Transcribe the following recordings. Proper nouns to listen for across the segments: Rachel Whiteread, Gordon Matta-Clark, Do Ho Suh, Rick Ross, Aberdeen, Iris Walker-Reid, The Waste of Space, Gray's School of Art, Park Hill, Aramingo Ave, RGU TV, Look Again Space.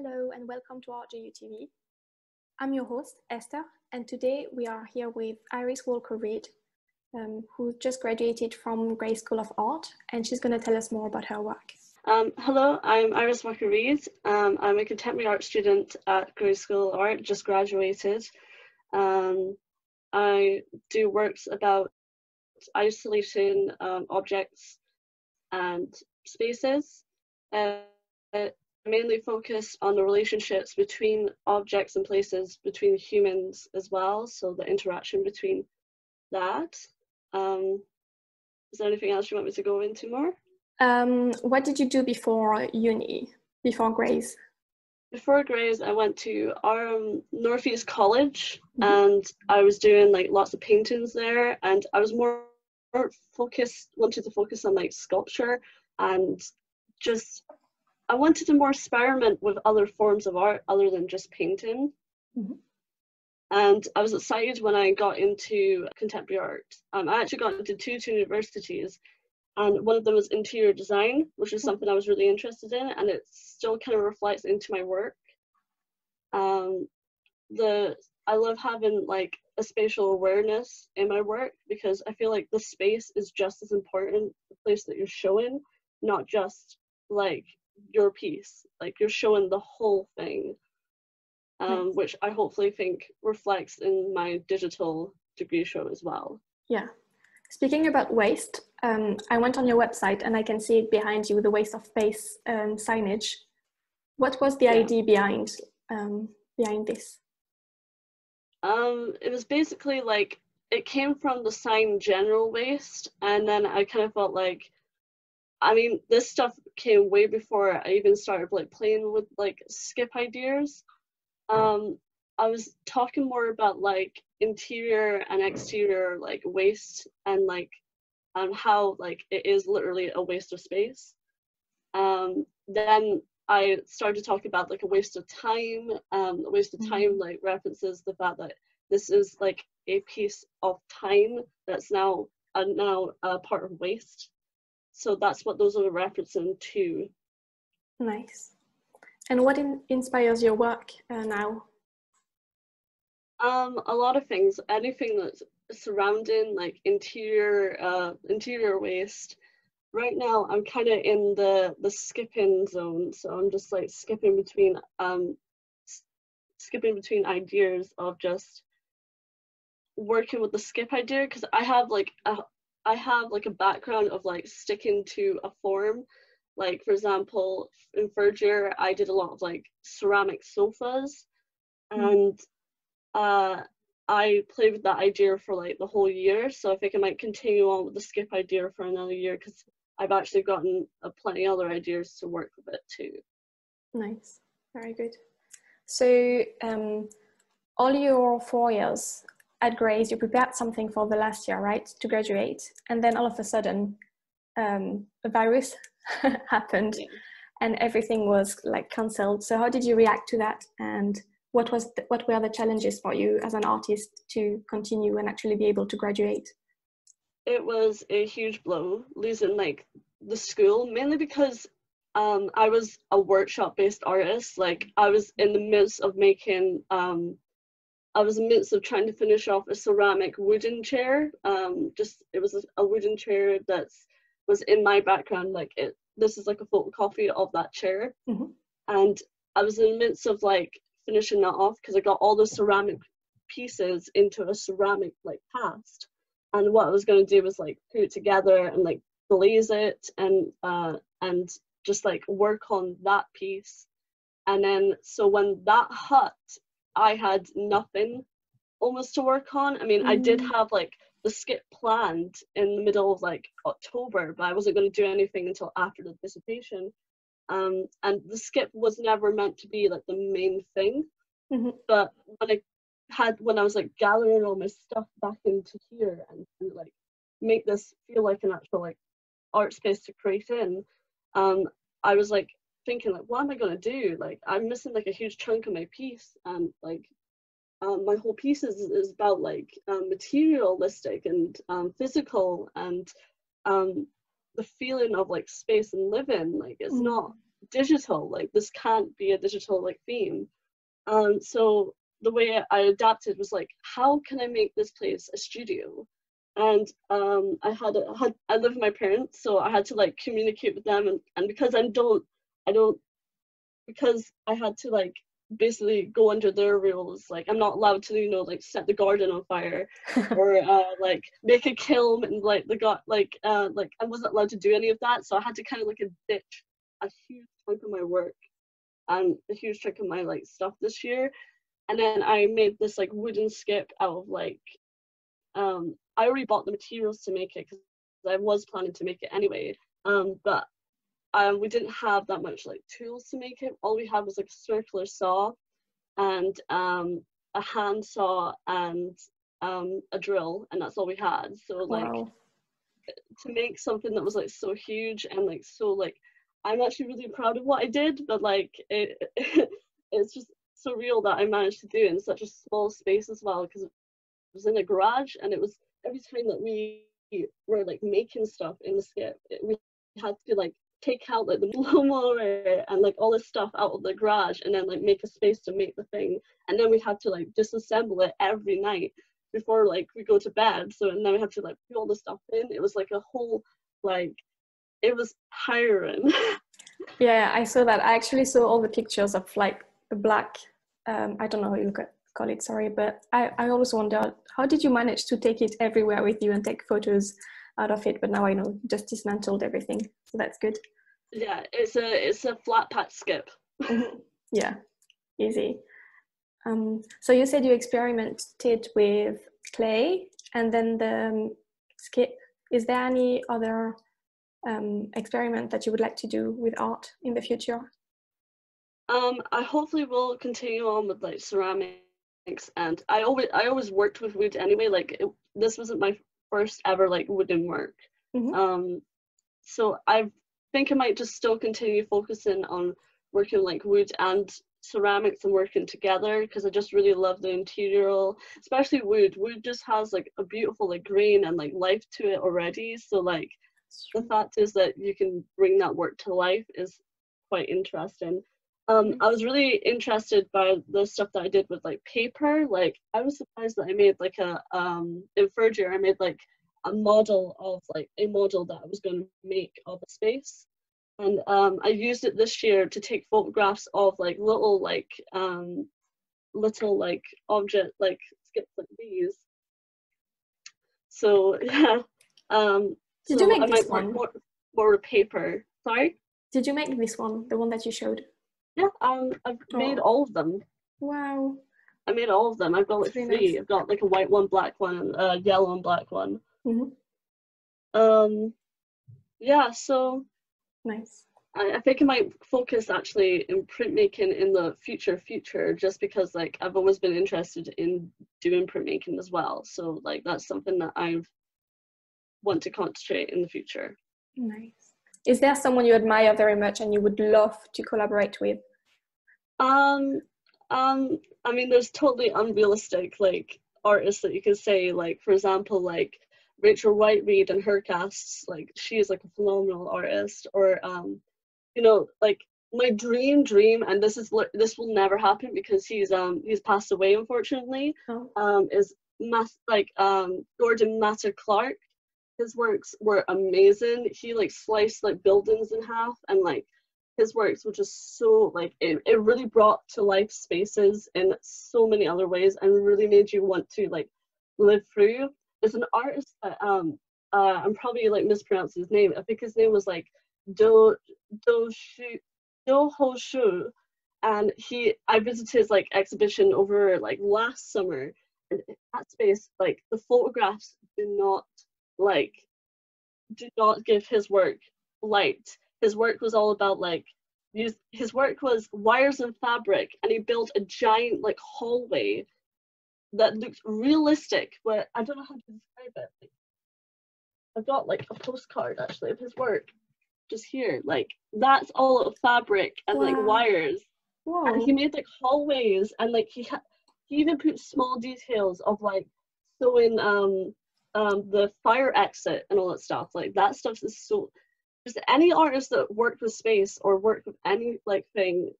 Hello and welcome to RGU TV. I'm your host, Esther, and today we are here with Iris Walker-Reid, who just graduated from Gray's School of Art, and she's going to tell us more about her work. Hello, I'm Iris Walker-Reid. I'm a contemporary art student at Gray's School of Art, just graduated. I do works about isolation, objects and spaces. Mainly focused on the relationships between objects and places, between humans as well, so the interaction between that. Is there anything else you want me to go into more? What did you do before uni, before Gray's? Before Gray's, I went to Northeast College, and I was doing like lots of paintings there, and I was more focused, wanted to focus on like sculpture, and just I wanted to more experiment with other forms of art other than just painting. And I was excited when I got into contemporary art. I actually got into two universities, and one of them was interior design, which is something I was really interested in, and it still kind of reflects into my work. I love having like a spatial awareness in my work, because I feel like the space is just as important, the place that you're showing, not just like your piece, like you're showing the whole thing, which I hopefully think reflects in my digital degree show as well. Yeah. Speaking about waste, I went on your website and I can see it behind you, the Waste of Space signage. What was the idea behind this? It was basically like, it came from the sign general waste, and then I kind of felt like, I mean, this stuff came way before I even started like playing with like skip ideas. I was talking more about like interior and exterior like waste, and like how like it is literally a waste of space. Then I started talking about like a waste of time. A waste of time like references the fact that this is like a piece of time that's now a part of waste. So that's what those are referencing to. Nice. And what inspires your work now? A lot of things. Anything that's surrounding like interior waste. Right now, I'm kind of in the skipping zone, so I'm just like skipping between ideas of just working with the skip idea, because I have like a background of like sticking to a form. Like, for example, in third year, I did a lot of like ceramic sofas, and I played with that idea for like the whole year. So I think I might continue on with the skip idea for another year, because I've actually gotten plenty of other ideas to work with it too. Nice, very good. So all your 4 years at Gray's, you prepared something for the last year, right, to graduate, and then all of a sudden a virus happened, and everything was like cancelled. So how did you react to that, and what were the challenges for you as an artist to continue and actually be able to graduate? It was a huge blow, losing like the school, mainly because I was a workshop-based artist. Like, I was in the midst of making trying to finish off a ceramic wooden chair. It was a wooden chair that was in my background. Like, this is like a photocopy of that chair. And I was in the midst of like finishing that off, because I got all the ceramic pieces into a ceramic like cast. And what I was going to do was like put it together and like glaze it and just like work on that piece. And then, so when that hut, I had nothing almost to work on. I mean, I did have like the skip planned in the middle of like October, but I wasn't going to do anything until after the dissertation. And the skip was never meant to be like the main thing. But when I was like gathering all my stuff back into here and like make this feel like an actual like art space to create in, I was like thinking like, what am I gonna do? Like, I'm missing like a huge chunk of my piece, and like my whole piece is about like materialistic and physical, and the feeling of like space and living. Like, it's not digital, like this can't be a digital like theme. So the way I adapted was like, how can I make this place a studio? And I live with my parents, so I had to like communicate with them, and because because I had to like basically go under their rules, like I'm not allowed to, you know, like set the garden on fire or like make a kiln and like I wasn't allowed to do any of that, so I had to kind of like ditch a huge chunk of my work and a huge chunk of my like stuff this year. And then I made this like wooden skip out of like I already bought the materials to make it because I was planning to make it anyway, but we didn't have that much like tools to make it. All we had was like a circular saw and a hand saw and a drill, and that's all we had. So like, wow. To make something that was like so huge and like so like, I'm actually really proud of what I did, but like it's just surreal that I managed to do it in such a small space as well, because it was in a garage, and it was every time that we were like making stuff in the skip, we had to like take out like the blow mower and like all this stuff out of the garage, and then like make a space to make the thing, and then we had to like disassemble it every night before like we go to bed. So and then we had to like put all the stuff in. It was like a whole like, it was tiring. Yeah, I saw that. I actually saw all the pictures of like the black, I don't know how you call it, sorry, but I always wondered, how did you manage to take it everywhere with you and take photos out of it? But now I know, just dismantled everything, so that's good. Yeah, it's a flat patch skip. Yeah, easy. So you said you experimented with clay and then the skip. Is there any other experiment that you would like to do with art in the future? I hopefully will continue on with like ceramics, and I always worked with wood anyway, like this wasn't my first ever like wooden work. Mm-hmm. So I think I might just still continue focusing on working like wood and ceramics and working together, because I just really love the interior, especially wood just has like a beautiful like grain and like life to it already, so like the fact is that you can bring that work to life is quite interesting. I was really interested by the stuff that I did with like paper. Like I was surprised that I made like a in third year I made like a model of like a model that I was going to make of a space, and I used it this year to take photographs of little object like skips like these. So yeah, did you make this one? More paper. Sorry. Did you make this one? The one that you showed? Yeah, I've made all of them. Wow. I made all of them. I've got like really three. Nice. I've got like a white one, black one, and a yellow and black one. Mm-hmm. Yeah, so nice. I think I might focus actually in printmaking in the future, just because like I've always been interested in doing printmaking as well. So like that's something that I've want to concentrate in the future. Nice. Is there someone you admire very much and you would love to collaborate with? I mean, there's totally unrealistic like artists that you can say, like for example like Rachel Whiteread and her casts, like she is like a phenomenal artist, or you know, like my dream, and this will never happen because he's passed away unfortunately. Oh. Is Gordon Matta-Clark. His works were amazing. He like sliced like buildings in half, and like his works were just so like it really brought to life spaces in so many other ways, and really made you want to like live through. It's an artist that I'm probably like mispronouncing his name. I think his name was like Do Ho Suh, and I visited his like exhibition over like last summer, and in that space like the photographs do not give his work light. His work was all about like his work was wires and fabric, and he built a giant like hallway that looked realistic, but I don't know how to describe it. Like, I've got like a postcard actually of his work just here, like that's all of fabric and wow. Like wires. Wow. And he made like hallways, and like he even put small details of like sewing the fire exit and all that stuff. Like that stuff is so any artist that worked with space or worked with any like thing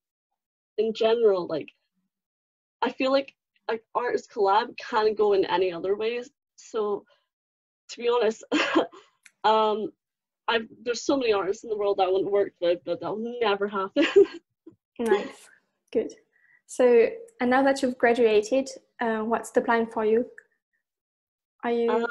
in general, like I feel like an artist collab can go in any other ways. So to be honest, there's so many artists in the world that I wouldn't work with, but that'll never happen. Nice, good. So, and now that you've graduated, what's the plan for you? Are you?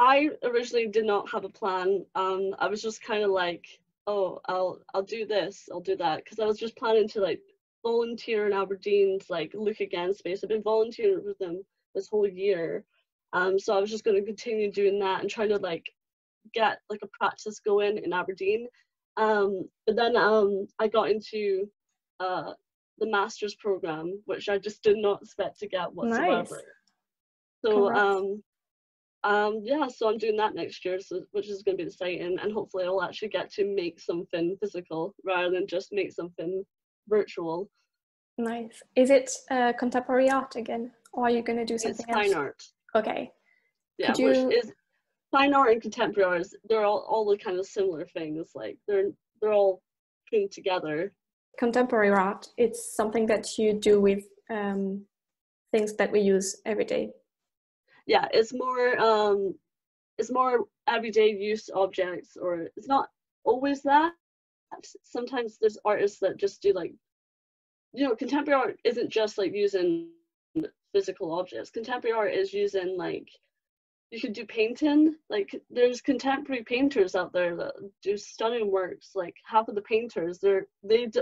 I originally did not have a plan. I was just kind of like, oh, I'll do this, I'll do that, because I was just planning to like volunteer in Aberdeen's like Look Again Space. I've been volunteering with them this whole year, so I was just going to continue doing that and trying to like get like a practice going in Aberdeen. But then I got into the master's program, which I just did not expect to get whatsoever. Nice. So yeah, so I'm doing that next year, so, which is going to be exciting, and hopefully I'll actually get to make something physical rather than just make something virtual. Nice. Is it contemporary art again, or are you going to do something else? It's fine art. Okay. Yeah, which is fine art and contemporary art. They're all the kind of similar things. Like they're all put together. Contemporary art, it's something that you do with things that we use every day. Yeah, it's more everyday use objects, or it's not always that. Sometimes there's artists that just do like, you know, contemporary art isn't just like using physical objects. Contemporary art is using like, you could do painting. Like there's contemporary painters out there that do stunning works. Like half of the painters, they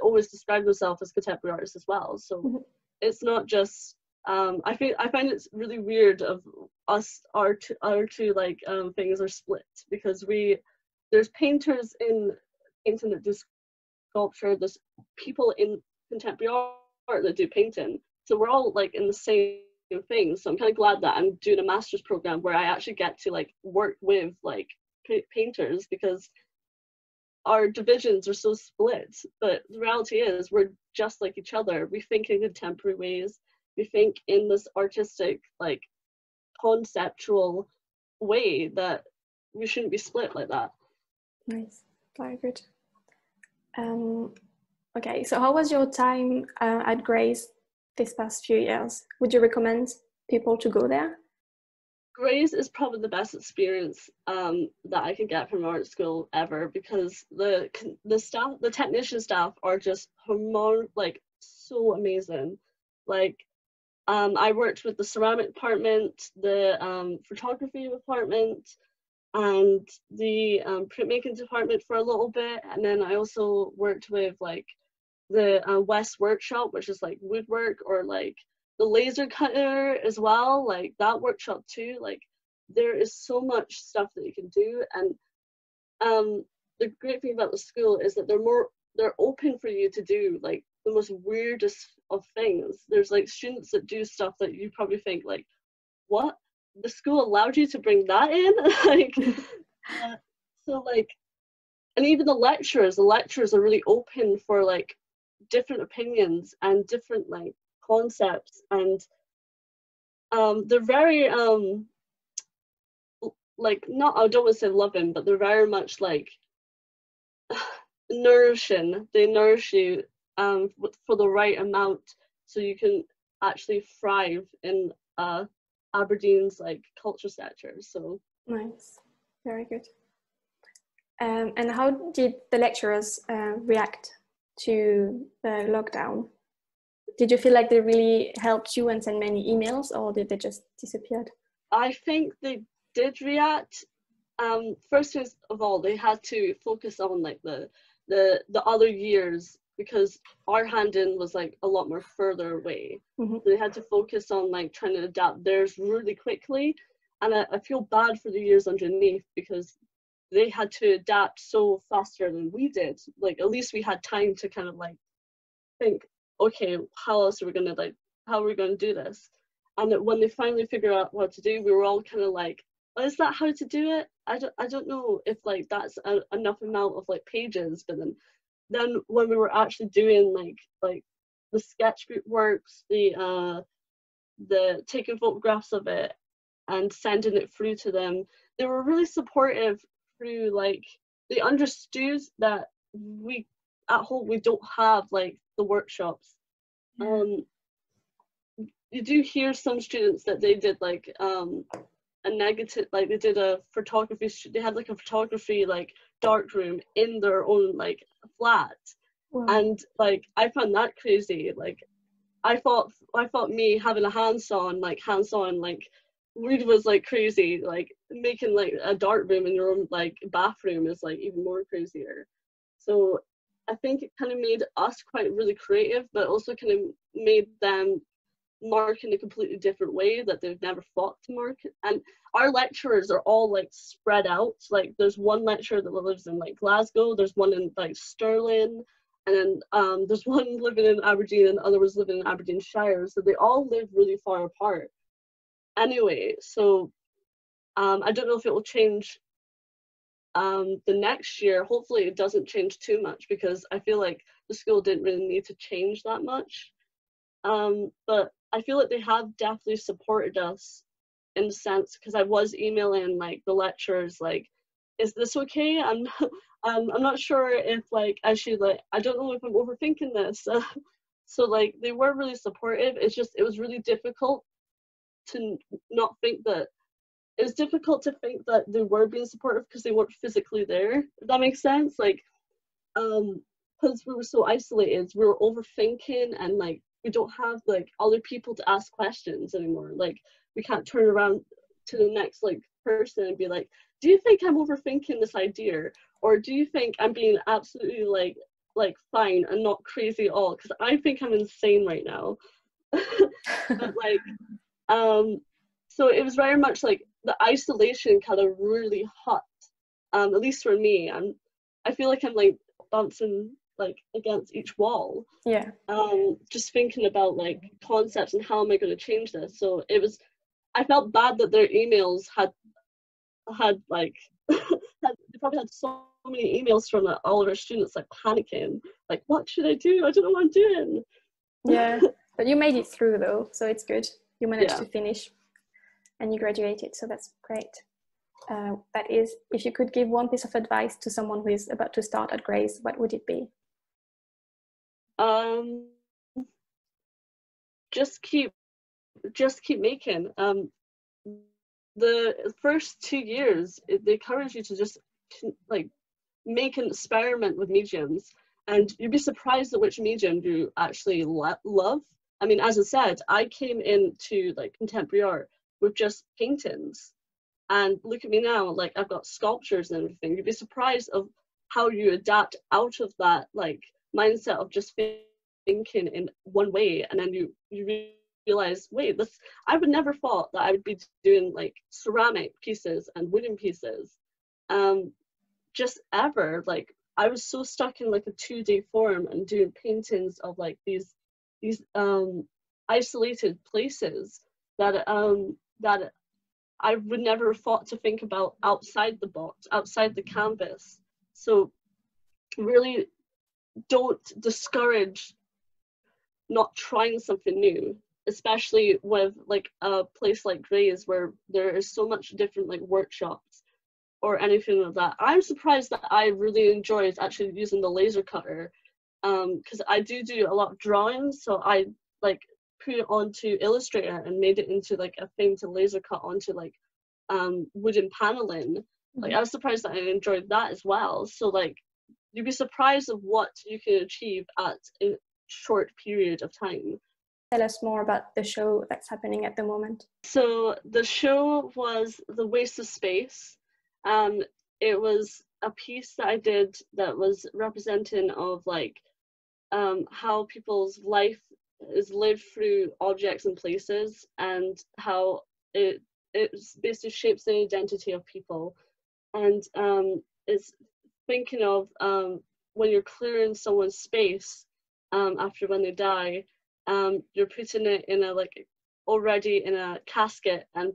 always describe themselves as contemporary artists as well. So it's not just. I find it's really weird of us, our two like things are split, because there's painters in painting that do sculpture, there's people in contemporary art that do painting. So we're all like in the same thing. So I'm kind of glad that I'm doing a master's program where I actually get to like work with like painters, because our divisions are so split. But the reality is we're just like each other. We think in contemporary ways. We think in this artistic, like, conceptual way that we shouldn't be split like that. Nice, very good. Okay, so how was your time at Gray's this past few years? Would you recommend people to go there? Gray's is probably the best experience that I could get from art school ever, because the staff, the technician staff, are just like so amazing. Like. I worked with the ceramic department, the photography department, and the printmaking department for a little bit, and then I also worked with like the West workshop, which is like woodwork, or like the laser cutter as well, like that workshop too. Like there is so much stuff that you can do, and the great thing about the school is that they're open for you to do like the most weirdest of things. There's like students that do stuff that you probably think like, what? The school allowed you to bring that in? Like, so like, and even the lecturers are really open for like different opinions and different like concepts, and they're very like, not, I don't want to say loving, but they're very much like nourishing. They nourish you for the right amount, so you can actually thrive in Aberdeen's like culture sector. So nice, very good. And how did the lecturers react to the lockdown? Did you feel like they really helped you and sent many emails, or did they just disappeared? I think they did react. First of all, they had to focus on like the other years, because our hand-in was like a lot more further away. They had to focus on like trying to adapt theirs really quickly, and I feel bad for the years underneath, because they had to adapt so faster than we did. Like at least we had time to kind of like think, okay, how else are we gonna like, how are we gonna do this? And when they finally figured out what to do, we were all kind of like, oh, is that how to do it? I don't know if like that's enough amount of like pages. But then when we were actually doing like the sketchbook works, the taking photographs of it and sending it through to them, they were really supportive through like they understood that we at home, we don't have like the workshops. You do hear some students that they did like a negative, like they did a photography, they had like a photography like dark room in their own like flat. Wow. And like I found that crazy. Like I thought me having a hands-on like read was like crazy. Like making like a dark room in your own like bathroom is like even more crazier. So I think it kind of made us quite really creative, but also kind of made them mark in a completely different way that they've never thought to mark. And our lecturers are all like spread out. Like there's one lecturer that lives in like Glasgow, there's one in like Stirling, and then there's one living in Aberdeen and the other was living in Aberdeenshire. So they all live really far apart. Anyway, so I don't know if it will change the next year. Hopefully it doesn't change too much because I feel like the school didn't really need to change that much. But I feel like they have definitely supported us in the sense, because I was emailing like the lecturers, like, is this okay? I'm not sure if like I should, like, I don't know if I'm overthinking this. So like they were really supportive. It's just it was really difficult to not think that. It was difficult to think that they were being supportive because they weren't physically there. If that makes sense, like, because we were so isolated, we were overthinking and like. We don't have like other people to ask questions anymore. Like we can't turn around to the next like person and be like, do you think I'm overthinking this idea, or do you think I'm being absolutely like fine and not crazy at all, because I think I'm insane right now. But, like so it was very much like the isolation kind of really hot, at least for me. I feel like I'm like bouncing like against each wall, yeah, just thinking about like concepts and how am I going to change this. So it was, I felt bad that their emails had like they probably had so many emails from all of our students like panicking, like what should I do, I don't know what I'm doing. Yeah. But you made it through though, so it's good. You managed, yeah, to finish and you graduated, so that's great. That is, if you could give one piece of advice to someone who is about to start at Gray's, what would it be? Just keep making. The first 2 years, they encourage you to just like make an experiment with mediums, and you'd be surprised at which medium you actually love. I mean, as I said, I came into like contemporary art with just paintings, and look at me now, like I've got sculptures and everything. You'd be surprised of how you adapt out of that like mindset of just thinking in one way, and then you realize, wait, this, I would never thought that I would be doing like ceramic pieces and wooden pieces, just ever. Like I was so stuck in like a 2D form and doing paintings of like these isolated places that that I would never have thought to think about outside the box, outside the canvas. So really don't discourage not trying something new, especially with like a place like Gray's where there is so much different like workshops or anything like that. I'm surprised that I really enjoyed actually using the laser cutter, because I do a lot of drawings, so I like put it onto Illustrator and made it into like a thing to laser cut onto like wooden paneling. Like I was surprised that I enjoyed that as well. So like you'd be surprised of what you can achieve at a short period of time. Tell us more about the show that's happening at the moment. So the show was The Waste of Space. It was a piece that I did that was representing of like how people's life is lived through objects and places, and how it basically shapes the identity of people. And it's thinking of when you're clearing someone's space after when they die, you're putting it in a like already in a casket and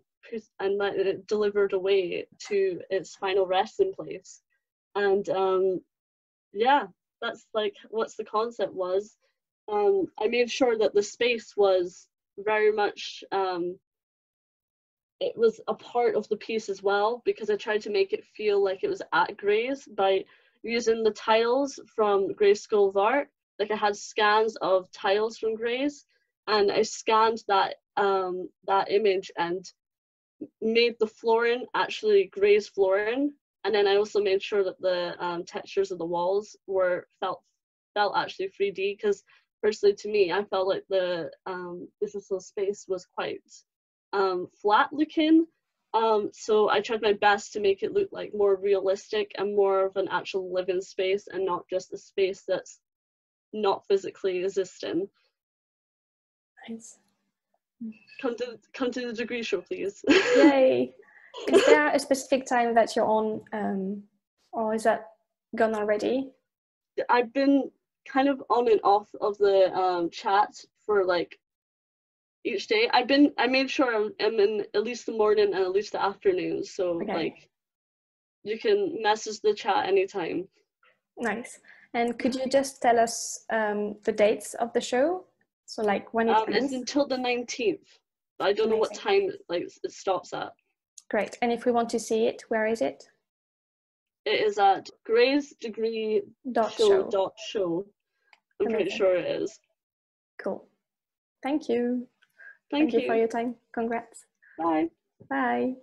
letting it delivered away to its final resting place. And yeah, that's like what's the concept was. I made sure that the space was very much it was a part of the piece as well, because I tried to make it feel like it was at Gray's by using the tiles from Gray's School of Art. Like I had scans of tiles from Gray's, and I scanned that that image and made the flooring actually Gray's flooring. And then I also made sure that the textures of the walls were felt actually 3D, because personally to me, I felt like the digital space was quite flat looking. So I tried my best to make it look like more realistic and more of an actual living space, and not just a space that's not physically existing. Nice. Come to the degree show, please. Yay. Is there a specific time that you're on, or is that gone already? I've been kind of on and off of the chat for like each day. I made sure I'm in at least the morning and at least the afternoon. So okay. Like you can message the chat anytime. Nice. And could you just tell us the dates of the show? So like when it ends? It's until the 19th. I don't know what time it stops at. Great. And if we want to see it, where is it? It is at Gray's degree.show. I'm pretty sure it is. Cool. Thank you. Thank you for your time. Congrats. Bye. Bye.